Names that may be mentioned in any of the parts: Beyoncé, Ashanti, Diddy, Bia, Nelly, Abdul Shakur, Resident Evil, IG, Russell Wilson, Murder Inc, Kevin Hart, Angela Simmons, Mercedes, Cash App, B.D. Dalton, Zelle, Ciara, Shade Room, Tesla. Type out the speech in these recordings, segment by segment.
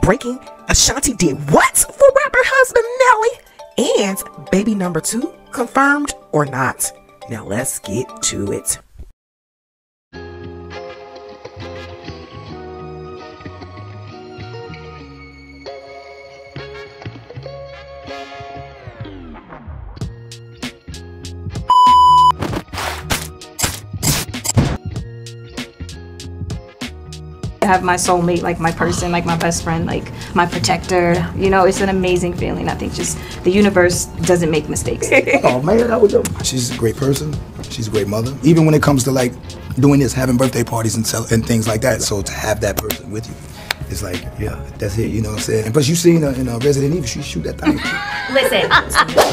Breaking. Ashanti did what for rapper husband Nelly? And baby number two, confirmed or not? Now let's get to it. To have my soulmate, like my person, like my best friend, like my protector, you know, it's an amazing feeling. I think just the universe doesn't make mistakes. Oh man, that was dope. She's a great person. She's a great mother. Even when it comes to like doing this, having birthday parties and things like that. So to have that person with you, it's like, yeah, that's it. You know what I'm saying? And plus, you seen her in Resident Evil. She shoot that thing. Listen.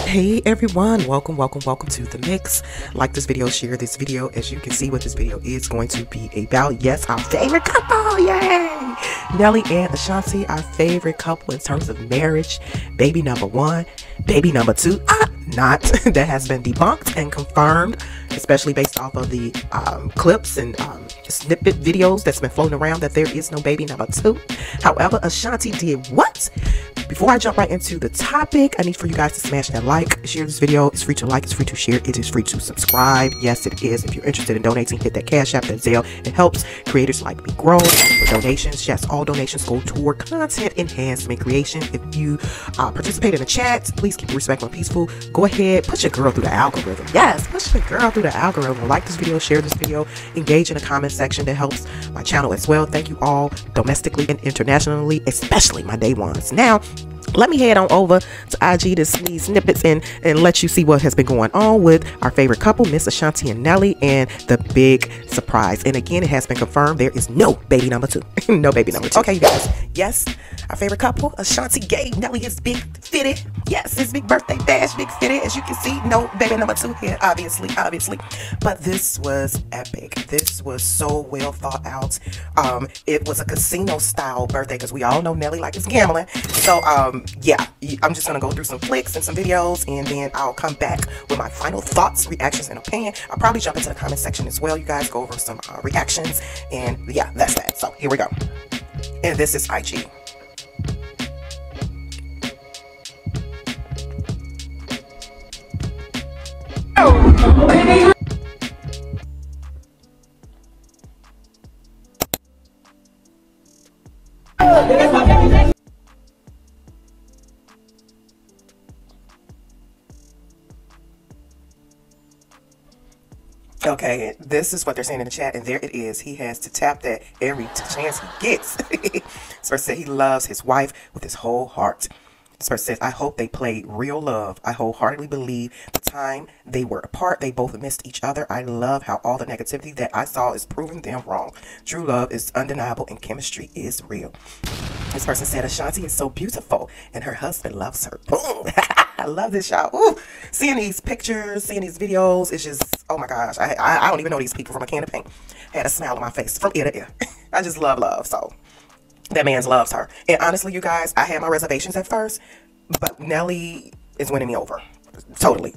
Hey everyone, welcome to the mix. Like this video, share this video. As you can see, what this video is going to be about. Yes, our favorite couple. Yay! Nelly and Ashanti, our favorite couple in terms of marriage. Baby number one, baby number two. Not that has been debunked and confirmed, especially based off of the clips and snippet videos that's been floating around, that there is no baby number two. However, Ashanti did what? Before I jump right into the topic, I need for you guys to smash that like, share this video. It's free to like, it's free to share, it is free to subscribe. Yes, it is. If you're interested in donating, hit that Cash App, that Zelle. It helps creators like me grow. For donations, yes, all donations go toward content enhancement creation. If you participate in the chat, please keep it respectful and peaceful. Go ahead, push your girl through the algorithm. Yes, push your girl through the algorithm. Like this video, share this video, engage in the comment section. That helps my channel as well. Thank you all domestically and internationally, especially my day ones. Now, let me head on over to IG to sneeze snippets and let you see what has been going on with our favorite couple, Miss Ashanti and Nelly, and the big surprise. And again, it has been confirmed there is no baby number two. No baby number two. Okay, you guys. Yes, our favorite couple, Ashanti gave Nelly his big fitted. Yes, his big birthday bash, big fitted. As you can see, no baby number two here, obviously. But this was epic. This was so well thought out. It was a casino style birthday because we all know Nelly like it's gambling. So, yeah, I'm just gonna go through some flicks and some videos, and then I'll come back with my final thoughts, reactions, and opinion. I'll probably jump into the comment section as well. You guys go over some reactions, and yeah, that's that. So here we go. And this is IG. Oh, okay, this is what they're saying in the chat, and there it is. He has to tap that every chance he gets. This person said he loves his wife with his whole heart. This person says, I hope they played real love. I wholeheartedly believe the time they were apart, they both missed each other. I love how all the negativity that I saw is proving them wrong. True love is undeniable, and chemistry is real. This person said, Ashanti is so beautiful, and her husband loves her. Boom! I love this, y'all. Ooh, seeing these pictures, seeing these videos, it's just, oh my gosh, I don't even know these people from a can of paint. I had a smile on my face from ear to ear. I just love, so that man loves her. And honestly, you guys, I had my reservations at first, but Nelly is winning me over. Totally.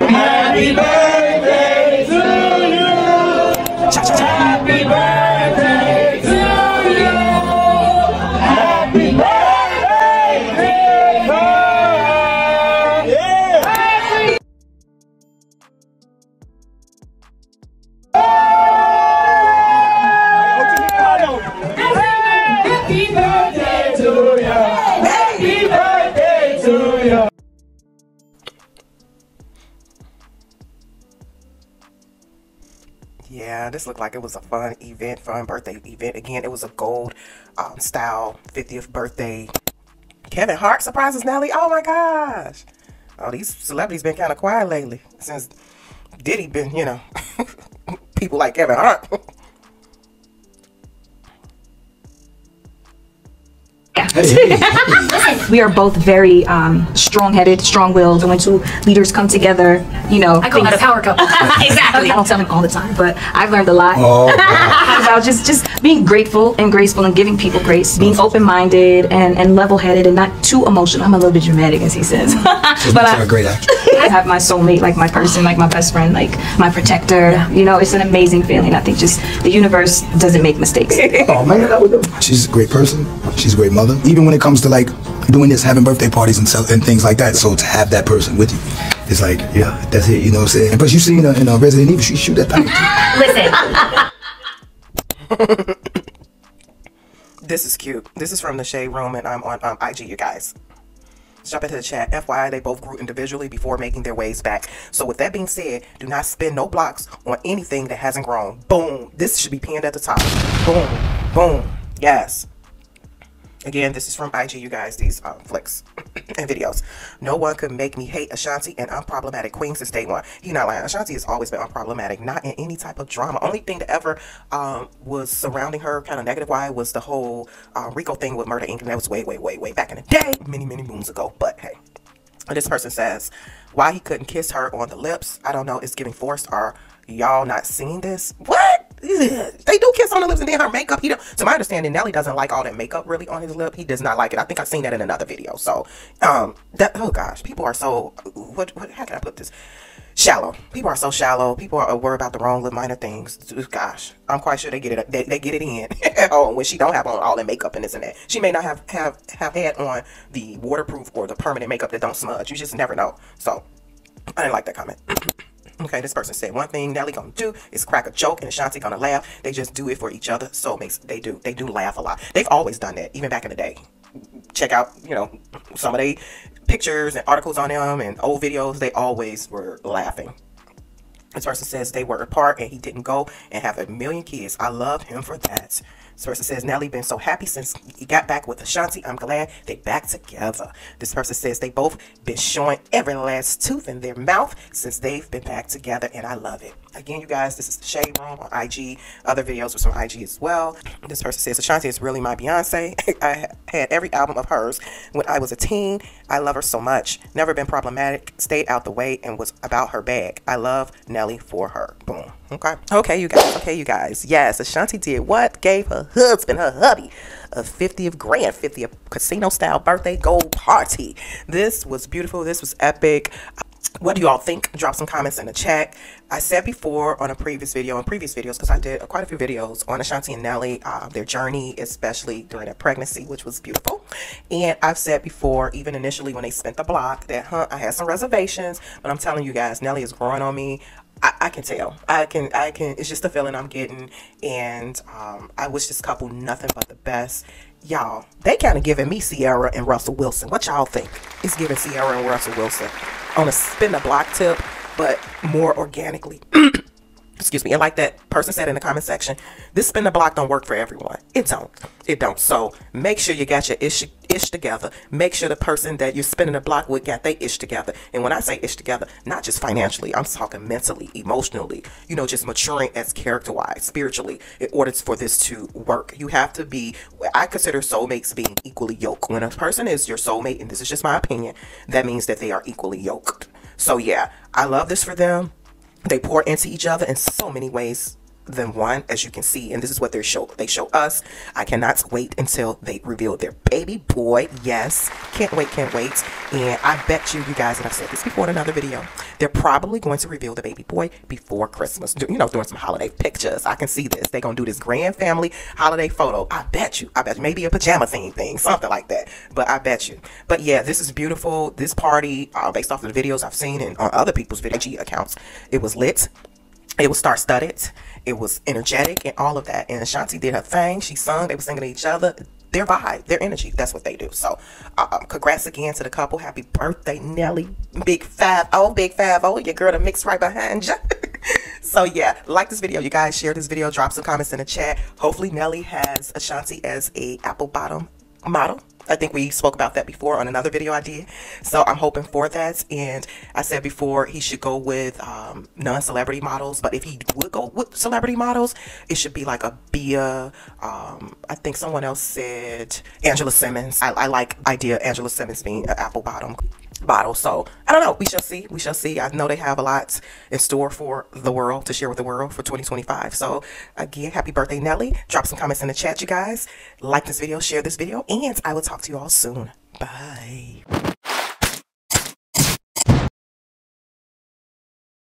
Happy birthday to you. Cha-cha-cha. Happy birthday. Yeah, this looked like it was a fun event, fun birthday event. Again, it was a gold style 50th birthday. Kevin Hart surprises Nelly. Oh my gosh. Oh, these celebrities been kind of quiet lately since Diddy been, you know, people like Kevin Hart. We are both very strong-headed, strong-willed, and when two leaders come together, you know, I call that a power couple. Exactly. I don't tell them all the time, but I've learned a lot. Oh, wow. About just being grateful and graceful and giving people grace, being open-minded and level-headed and not too emotional. I'm a little bit dramatic, as he says. But I'm a great actor. I have my soulmate, like my person, like my best friend, like my protector. Yeah. You know, it's an amazing feeling. I think just the universe doesn't make mistakes. Oh man, that was good. She's a great person. She's a great mother. Even when it comes to like doing this, having birthday parties and things like that. So to have that person with you. It's like, yeah, that's it, you know what I'm saying? But you seen her in Resident Evil, she shoot that thing. Listen. This is cute. This is from the Shade Room, and I'm on IG, you guys. Let's jump into the chat. FYI, they both grew individually before making their ways back. So with that being said, do not spend no blocks on anything that hasn't grown. Boom. This should be pinned at the top. Boom. Boom. Yes. Again, this is from IG, you guys, these flicks and videos. No one could make me hate Ashanti and unproblematic queen since day one. He not lying. Ashanti has always been unproblematic, not in any type of drama. Only thing that ever was surrounding her kind of negative-wise was the whole Rico thing with Murder Inc. And that was way, way, way, way back in the day, many, many moons ago. But hey, this person says, why he couldn't kiss her on the lips? I don't know. It's giving forced. Are y'all not seeing this? What? They do kiss on the lips, and then her makeup, he don't, to my understanding, Nelly doesn't like all that makeup really on his lip. He does not like it. I think I've seen that in another video. So that, oh gosh, people are so, what how can I put this, shallow. People are so shallow. People are worried about the wrong little minor things. Gosh, I'm quite sure they get it, they get it in. Oh, when she don't have on all that makeup and this and that, she may not have had on the waterproof or the permanent makeup that don't smudge. You just never know. So I didn't like that comment. Okay, this person said, one thing Nelly gonna do is crack a joke and Ashanti gonna laugh. They just do it for each other. Soulmates, they do laugh a lot. They've always done that, even back in the day. Check out, you know, some of their pictures and articles on them and old videos. They always were laughing. This person says they were apart and he didn't go and have a million kids. I love him for that. This person says Nelly been so happy since he got back with Ashanti. I'm glad they back together. This person says they both been showing every last tooth in their mouth since they've been back together, and I love it. Again, you guys, this is the Shade Room on IG. Other videos was from IG as well. This person says Ashanti is really my Beyonce. I had every album of hers when I was a teen. I love her so much. Never been problematic, stayed out the way, and was about her bag. I love Nelly for her. Boom. Okay. Okay, you guys. Okay, you guys. Yes, Ashanti did what? Gave her husband, her hubby, a 50th casino style birthday gold party. This was beautiful. This was epic. What do y'all think? Drop some comments in the chat. I said before on a previous video, in previous videos, because I did quite a few videos on Ashanti and Nelly, their journey, especially during their pregnancy, which was beautiful. And I've said before, even initially when they spent the block, that I had some reservations, but I'm telling you guys, Nelly is growing on me. I can tell. I can. It's just the feeling I'm getting, and I wish this couple nothing but the best. Y'all, they kind of giving me Ciara and Russell Wilson. What y'all think? It's giving Ciara and Russell Wilson on a spin the block tip, but more organically. Excuse me. And like that person said in the comment section, this spin the block don't work for everyone. It don't. It don't. So make sure you got your ish together. Make sure the person that you're spinning the block with got they ish together. And when I say ish together, not just financially, I'm talking mentally, emotionally, you know, just maturing as character-wise, spiritually, in order for this to work. You have to be, I consider soulmates being equally yoked. When a person is your soulmate, and this is just my opinion, that means that they are equally yoked. So yeah, I love this for them. They pour into each other in so many ways than one, as you can see, and this is what they show us. I cannot wait until they reveal their baby boy. Yes, can't wait, can't wait. And I bet you guys, and I've said this before in another video, they're probably going to reveal the baby boy before Christmas, you know, doing some holiday pictures. I can see this. They're gonna do this grand family holiday photo. I bet you maybe a pajama theme thing, something like that. But I bet you. But yeah, this is beautiful. This party, based off of the videos I've seen and on other people's video accounts, it was lit. It was star-studded. It was energetic and all of that. And Ashanti did her thing. She sung. They were singing to each other. Their vibe, their energy, that's what they do. So congrats again to the couple. Happy birthday, Nelly. Big 5-0, your girl to mix right behind you. So yeah, like this video, you guys. Share this video. Drop some comments in the chat. Hopefully Nelly has Ashanti as a apple bottom model. I think we spoke about that before on another video I did. So I'm hoping for that. And I said before, he should go with non-celebrity models. But if he would go with celebrity models, it should be like a Bia. I think someone else said Angela Simmons. I like idea Angela Simmons being an apple bottom. bottle. So I don't know, we shall see, we shall see. I know they have a lot in store for the world, to share with the world for 2025. So again, happy birthday, Nelly. Drop some comments in the chat, you guys. Like this video, share this video, and I will talk to you all soon. Bye.